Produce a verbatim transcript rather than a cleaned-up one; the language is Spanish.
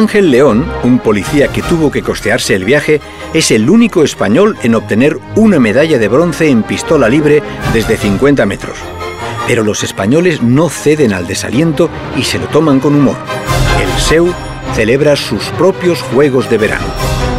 Ángel León, un policía que tuvo que costearse el viaje, es el único español en obtener una medalla de bronce en pistola libre desde cincuenta metros. Pero los españoles no ceden al desaliento y se lo toman con humor. El S E U celebra sus propios Juegos de Verano.